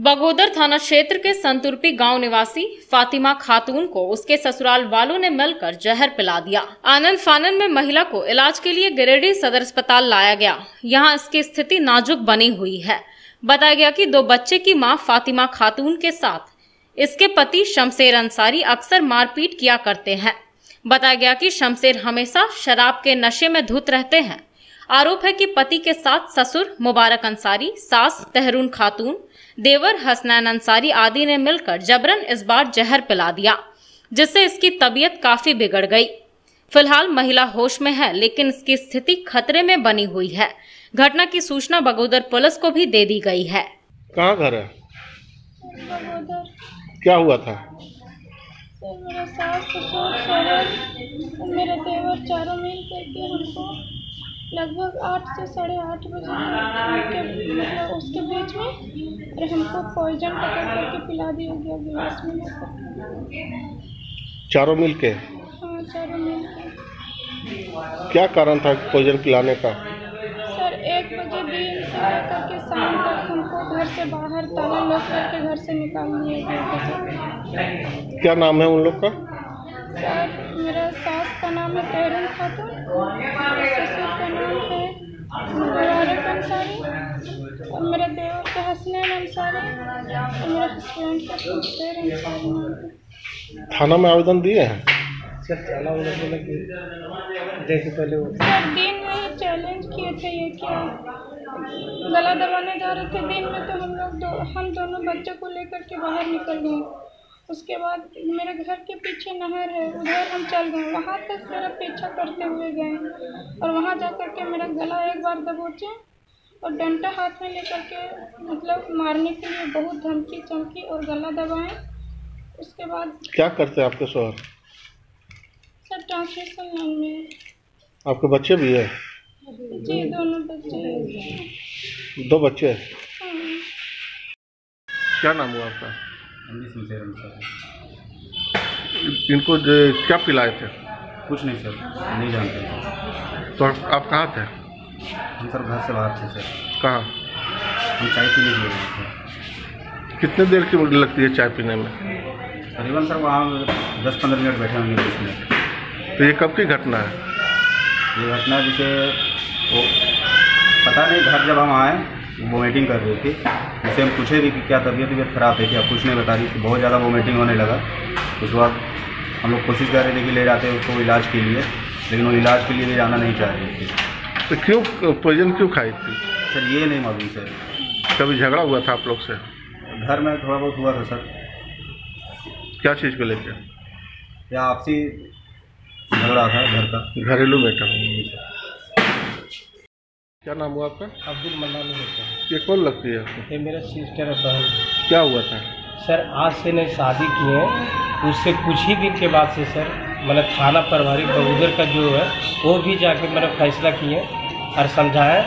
बगोदर थाना क्षेत्र के संतूरपी गांव निवासी फातिमा खातून को उसके ससुराल वालों ने मिलकर जहर पिला दिया। आनंद फानन में महिला को इलाज के लिए गिरिडीह सदर अस्पताल लाया गया। यहां इसकी स्थिति नाजुक बनी हुई है। बताया गया कि 2 बच्चे की मां फातिमा खातून के साथ इसके पति शमशेर अंसारी अक्सर मारपीट किया करते हैं। बताया गया कि शमशेर हमेशा शराब के नशे में धुत रहते हैं। आरोप है कि पति के साथ ससुर मुबारक अंसारी, सास तहरून खातून, देवर हसन अंसारी आदि ने मिलकर जबरन इस बार जहर पिला दिया, जिससे इसकी तबीयत काफी बिगड़ गई। फिलहाल महिला होश में है, लेकिन इसकी स्थिति खतरे में बनी हुई है। घटना की सूचना बगोदर पुलिस को भी दे दी गई है। कहाँ घर है? क्या हुआ था? मेरा सास ससुर मेरे देवर चारों मिलकर हमको लगभग 8 से 8:30 बजे मतलब उसके बीच में और हमको पॉइजन पकड़ करके पिला दिया गया गिलास में चारों मिलके। हाँ, चारों मिलके। क्या कारण था पॉइजन पिलाने का? सर 1 बजे दिन से करके शाम तक हमको घर से बाहर ताला लॉक करके घर से निकाल लिया गया। क्या नाम है उन लोग का? सर मेरा सास का नाम है तहरून खातून, मुबारक अंसारी और मेरा देवर का हसन अंसारी और मेरा हस्बैंड का शमशेर अंसारी। थाना में आवेदन दिए हैं सर। थाना वाले बोले कि जैसे पहले सर दिन में चैलेंज किए थे ये क्या गला दबाने जा रहे थे दिन में, तो हम लोग हम दोनों बच्चों को लेकर के बाहर निकल गए। उसके बाद मेरे घर के पीछे नहर है, उधर हम चल गए, वहाँ तक मेरा पीछा करते हुए गए और वहाँ जा कर के मेरा गला एक बार दबोचे और डंडा हाथ में लेकर के मतलब मारने के लिए बहुत धमकी चमकी और गला दबाए। उसके बाद क्या करते हैं आपके शौहर? सर ट्रांसलेशन लाइन में। आपके बच्चे भी है? जी, दोनों बच्चे। 2 बच्चे? हाँ। क्या नाम हुआ आपका? इनको क्या पिलाए थे? कुछ नहीं सर, नहीं जानते सर। तो आप कहाँ थे? हम सर घर से बाहर थे सर। कहाँ? हम चाय पीने गए थे। कितने देर की लगती है चाय पीने में? करीबन सर वहाँ 10-15 मिनट बैठे होंगे उसमें। तो ये कब की घटना है? ये घटना जिसे वो पता नहीं, घर जब हम आए वोमिटिंग कर रही थी, उसे हम पूछे भी कि क्या तबीयत खराब है क्या, कुछ नहीं बता रही थी। बहुत ज़्यादा वोमिटिंग होने लगा। उसके बाद हम लोग कोशिश कर रहे थे कि ले जाते हैं उसको इलाज के लिए, लेकिन वो इलाज के लिए भी जाना नहीं चाह रही थी। तो क्यों पॉइजन क्यों खाई थी सर? ये नहीं मालूम सर। कभी झगड़ा हुआ था आप लोग से? घर में थोड़ा बहुत हुआ था सर। क्या चीज़ को लेकर? या आपसी झगड़ा था घर का, घरेलू मैटर। क्या नाम हुआ आपका? अब्दुल मन्नान होता है। ये कौन लगती है आपको? ये मेरा सिस्टर है, बहन। क्या हुआ था सर? आज से ने शादी की है, उससे कुछ ही दिन के बाद से सर मतलब थाना प्रभारी बगोदर का जो है वो भी जाके मतलब फैसला किए और समझाए,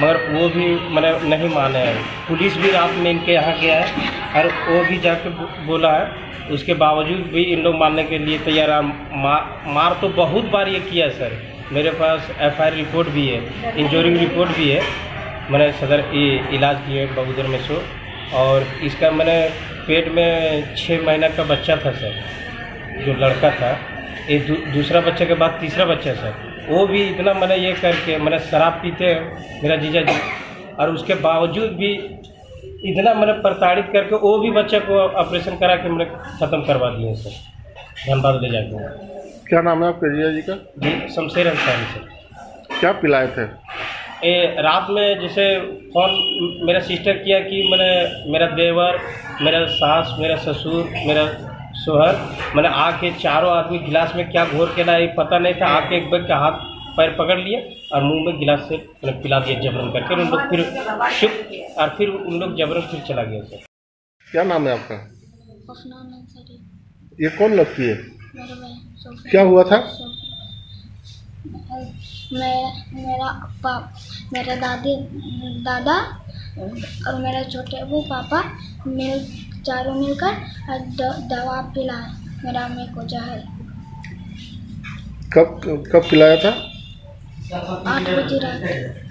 मगर वो भी मतलब नहीं माने हैं। पुलिस भी रात में इनके यहाँ गया है और वो भी जाके बोला है, उसके बावजूद भी इन लोग मानने के लिए तैयार है। मार तो बहुत बार ये किया सर। मेरे पास FIR रिपोर्ट भी है, इंजोरिंग रिपोर्ट भी है। मैंने सदर इलाज किए बगोदर में सो, और इसका मैंने पेट में 6 महीना का बच्चा था सर, जो लड़का था। ये दूसरा बच्चे के बाद तीसरा बच्चा सर, वो भी इतना मैंने ये करके मैंने शराब पीते हैं मेरा जीजा जी, और उसके बावजूद भी इतना मैंने प्रताड़ित करके वो भी बच्चे को ऑपरेशन करा के मैंने ख़त्म करवा दिए सर, धनबाद ले जाकर। क्या नाम है आपके जीजा जी का? जी, शमशेर अंसारी सर। क्या पिलाए थे? रात में जैसे फ़ोन मेरा सिस्टर किया कि मैंने मेरा देवर, मेरा सास, मेरा ससुर, मेरा शोहर मैंने आके चारों आदमी गिलास में क्या घोर के लाए पता नहीं था, आके एक बार का हाथ पैर पकड़ लिए और मुंह में गिलास से मैंने पिला दिया जबरन करके। उन लोग फिर उन लोग जबरन फिर चला गया सर। क्या नाम है आपका? हसन अंसारी। ये कौन लगती है? क्या हुआ था? मेरा दादा और मेरा छोटे वो पापा चारों मिलकर दवा पिलाए मेरा अम्मी को जहर। कब पिलाया था? 8 बजे रात।